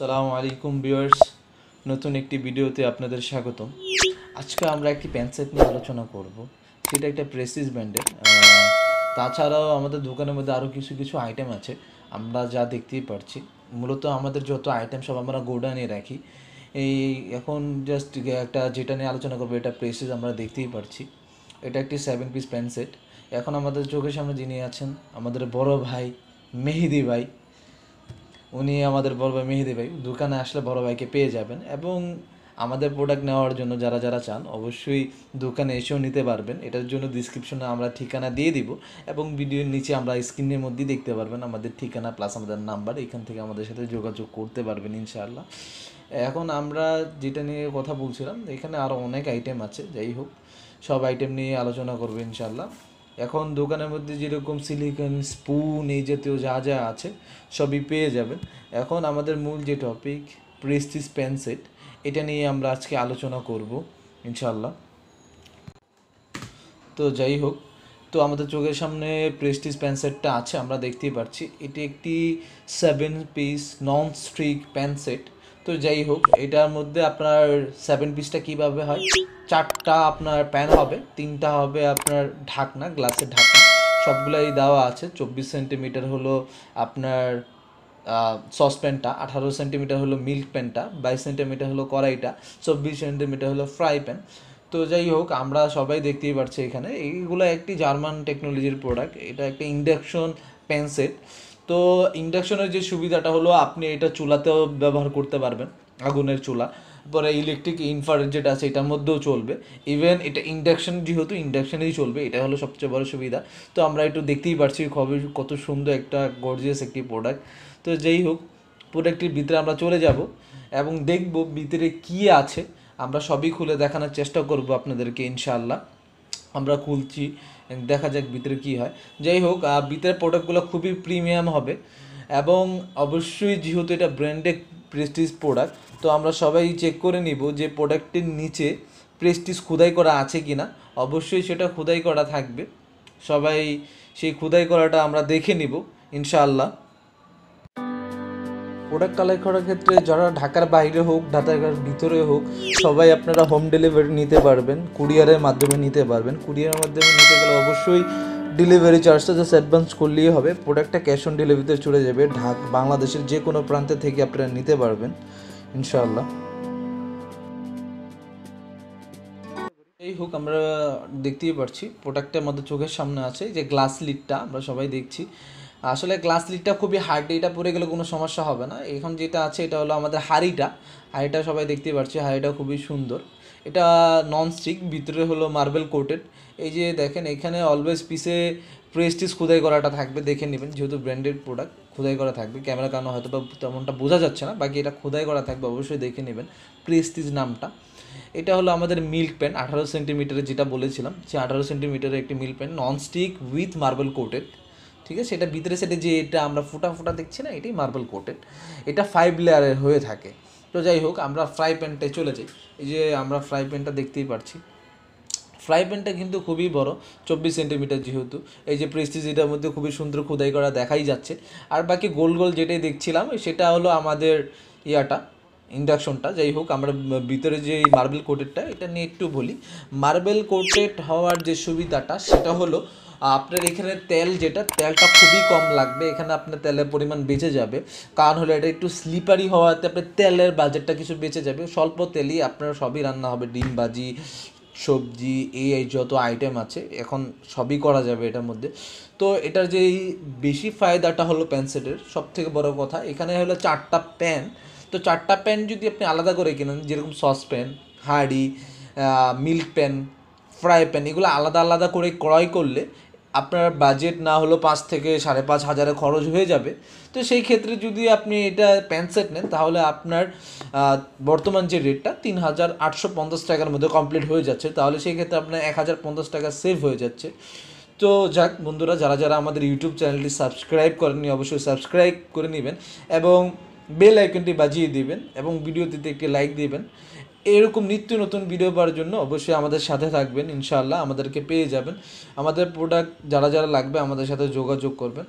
আসসালামু আলাইকুম ভিউয়ার্স, নতুন একটি ভিডিওতে আপনাদের স্বাগতম। আজকে আমরা একটি প্যান্ট সেট নিয়ে আলোচনা করব, সেটা একটা প্রেস্টিজ ব্র্যান্ডের। তাছাড়াও আমাদের দোকানের মধ্যে আরও কিছু আইটেম আছে, আমরা যা দেখতেই পারছি। মূলত আমাদের যত আইটেম সব আমরা গোডাউনে রাখি। এখন জাস্ট একটা যেটা নিয়ে আলোচনা করবো, এটা প্রেস্টিজ, আমরা দেখতেই পারছি। এটা একটি 7-পিস প্যান্ট সেট। এখন আমাদের চোখের সামনে যিনি আছেন, আমাদের বড় ভাই মেহেদি ভাই, উনি আমাদের বড় ভাই মেহেদি ভাই। দোকানে আসলে বড় ভাইকে পেয়ে যাবেন, এবং আমাদের প্রোডাক্ট নেওয়ার জন্য যারা যারা চান অবশ্যই দোকানে এসেও নিতে পারবেন। এটার জন্য ডিসক্রিপশনে আমরা ঠিকানা দিয়ে দিব, এবং ভিডিওর নিচে আমরা স্ক্রিনের মধ্যেই দেখতে পারবেন আমাদের ঠিকানা প্লাস আমাদের নাম্বার। এখান থেকে আমাদের সাথে যোগাযোগ করতে পারবেন ইনশাআল্লাহ। এখন আমরা যেটা নিয়ে কথা বলছিলাম, এখানে আরও অনেক আইটেম আছে, যাই হোক সব আইটেম নিয়ে আলোচনা করবো ইনশাআল্লাহ। এখন দোকানের মধ্যে যেরকম সিলিকন স্পুন এই জাতীয় যা যা আছে সবই পেয়ে যাবেন। এখন আমাদের মূল যে টপিক প্রেস্টিজ প্যান্ট সেট, এটা নিয়ে আমরা আজকে আলোচনা করব ইনশাআল্লাহ। তো যাই হোক, তো আমাদের চোখের সামনে প্রেস্টিজ প্যান্ট সেটটা আছে, আমরা দেখতেই পাচ্ছি। এটি একটি seven piece non stick pan set. তো যাই হোক, এটার মধ্যে আপনার 7-পিসটা কীভাবে হয়, 4টা আপনার প্যান হবে, 3টা হবে আপনার ঢাকনা, গ্লাসের ঢাকনা, সবগুলাই দেওয়া আছে। 24 সেন্টিমিটার হলো আপনার সস প্যানটা, 18 সেন্টিমিটার হলো মিল্ক প্যানটা, 22 সেন্টিমিটার হলো কড়াইটা, 24 সেন্টিমিটার হলো ফ্রাই প্যান। তো যাই হোক, আমরা সবাই দেখতেই পাচ্ছি এখানে। এইগুলো একটি জার্মান টেকনোলজির প্রোডাক্ট, এটা একটা ইন্ডাকশন প্যান সেট। তো ইন্ডাকশনের যে সুবিধাটা হলো, আপনি এটা চুলাতেও ব্যবহার করতে পারবেন, আগুনের চুলা, পরে ইলেকট্রিক ইনফ্রারেড যেটা আছে এটার মধ্যেও চলবে, ইভেন এটা ইন্ডাকশন, যেহেতু ইন্ডাকশনেই চলবে, এটা হলো সবচেয়ে বড় সুবিধা। তো আমরা একটু দেখতেই পারছি খুবই কত সুন্দর একটা গর্জিয়াস একটি প্রোডাক্ট। তো যাই হোক, প্রোডাক্টটির ভিতরে আমরা চলে যাব এবং দেখব ভিতরে কি আছে। আমরা সবই খুলে দেখানোর চেষ্টা করব আপনাদেরকে ইনশাআল্লাহ। আমরা খুলছি, দেখা যাক ভিতরে কি হয়। যাই হোক, ভিতরের প্রোডাক্টগুলো খুবই প্রিমিয়াম হবে, এবং অবশ্যই যেহেতু এটা ব্র্যান্ডেড প্রেস্টিজ প্রোডাক্ট, তো আমরা সবাই চেক করে নিব যে প্রোডাক্টের নিচে প্রেস্টিজ খোদাই করা আছে কি না। অবশ্যই সেটা খোদাই করা থাকবে, সবাই সেই খোদাই করাটা আমরা দেখে নিব ইনশাআল্লাহ। প্রোডাক্ট কালেক্ট করার ক্ষেত্রে যারা ঢাকার বাইরে হোক, ঢাকার ভিতরে হোক, সবাই আপনারা হোম ডেলিভারি নিতে পারবেন, কুরিয়ারের মাধ্যমে নিতে পারবেন। কুরিয়ারের মাধ্যমে নিতে গেলে অবশ্যই ডেলিভারি চার্জটা জাস্ট অ্যাডভান্স করলেই হবে, প্রোডাক্টটা ক্যাশ অন ডেলিভারিতে চলে যাবে। বাংলাদেশের যে কোনো প্রান্তে থেকে আপনারা নিতে পারবেন ইনশাআল্লাহ। এই হোক, আমরা দেখতেই পাচ্ছি প্রোডাক্টটা আমাদের চোখের সামনে আছে। যে গ্লাস লিডটা আমরা সবাই দেখছি, আসলে গ্লাস লিডটা খুবই হার্ড, এটা পরে গেলে কোনো সমস্যা হবে না। এখন যেটা আছে এটা হলো আমাদের হাঁড়িটা, হাঁড়িটা সবাই দেখতে পাচ্ছি, হাঁড়িটা খুবই সুন্দর। এটা নন স্টিক, ভিতরে হলো মার্বেল কোটেড। এই যে দেখেন, এখানে অলওয়েজ পিসে প্রেস্টিজ খোদাই করাটা থাকবে, দেখে নেবেন, যেহেতু ব্র্যান্ডেড প্রোডাক্ট খোদাই করা থাকবে। ক্যামেরার কারণে হয়তো বা তেমনটা বোঝা যাচ্ছে না, বাকি এটা খোদাই করা থাকবে, অবশ্যই দেখে নেবেন প্রেস্টিজ নামটা। এটা হলো আমাদের মিল্ক প্যান, 18 সেন্টিমিটারের যেটা বলেছিলাম, সে 18 সেন্টিমিটারের একটি milk pan, non stick with marble coated. ঠিক আছে, এটা ভিতরে সেটা যে এটা আমরা ফোটা ফোটা দেখছি না, এটাই মার্বেল কোটেড, এটা 5 লেয়ারের হয়ে থাকে। তো যাই হোক, আমরা ফ্রাই প্যানটায় চলে যাই। এই যে আমরা ফ্রাই প্যানটা দেখতেই পাচ্ছি, ফ্রাই প্যানটা কিন্তু খুবই বড়, 24 সেন্টিমিটার যেহেতু। এই যে প্রেস্টিজ, এটার মধ্যে খুবই সুন্দর খোদাই করা দেখাই যাচ্ছে। আর বাকি গোল গোল যেটাই দেখছিলাম সেটা হলো আমাদের ইয়াটা, ইন্ডাকশনটা। যাই হোক, আমরা ভিতরে যে মার্বেল কোটেডটা, এটা নিয়ে একটু বলি। মার্বেল কোটেড হওয়ার যে সুবিধাটা সেটা হলো আপনার এখানে তেল, যেটা তেলটা খুবই কম লাগবে, এখানে আপনার তেলের পরিমাণ বেঁচে যাবে। কারণ হলো এটা একটু স্লিপারি হওয়াতে আপনার তেলের বাজেটটা কিছু বেঁচে যাবে। স্বল্প তেলই আপনার সবই রান্না হবে, ডিম ভাজি, সবজি, এই যত আইটেম আছে এখন সবই করা যাবে এটার মধ্যে। তো এটার যেই বেশি ফায়দাটা হলো প্যান্ট সেটের, সবথেকে বড় কথা এখানে হলো 4টা প্যান। তো 4টা প্যান যদি আপনি আলাদা করে কিনেন, যেরকম সস প্যান, হাঁড়ি, মিল্ক প্যান, ফ্রাই প্যান, এগুলো আলাদা আলাদা করে ক্রয় করলে আপনার বাজেট না হলো 5 থেকে 5,500 খরচ হয়ে যাবে। তো সেই ক্ষেত্রে যদি আপনি এটা প্যান্ট সেট নেন, তাহলে আপনার বর্তমান যে রেটটা 3,850 টাকার মধ্যে কমপ্লিট হয়ে যাচ্ছে। তাহলে সেই ক্ষেত্রে আপনার 1,050 টাকা সেভ হয়ে যাচ্ছে। তো যাক বন্ধুরা, যারা যারা আমাদের ইউটিউব চ্যানেলটি সাবস্ক্রাইব করেননি অবশ্যই সাবস্ক্রাইব করে নেবেন, এবং বেল আইকনটি বাজিয়ে দিবেন, এবং ভিডিওটিতে একটি লাইক দিবেন। এরকম নিত্য নতুন ভিডিও পাওয়ার জন্য অবশ্যই আমাদের সাথে থাকবেন ইনশাআল্লাহ, আমাদেরকে পেয়ে যাবেন। আমাদের প্রোডাক্ট যারা যারা লাগবে আমাদের সাথে যোগাযোগ করবেন।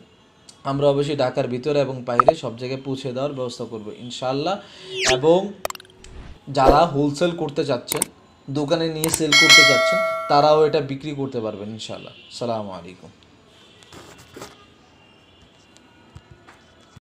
আমরা অবশ্যই ঢাকার ভিতরে এবং বাইরে সব জায়গায় পৌঁছে দেওয়ার ব্যবস্থা করব ইনশাআল্লাহ। এবং যারা হোলসেল করতে চাচ্ছেন, দোকানে নিয়ে সেল করতে চাচ্ছেন, তারাও এটা বিক্রি করতে পারবেন ইনশাআল্লাহ। আসসালামু আলাইকুম।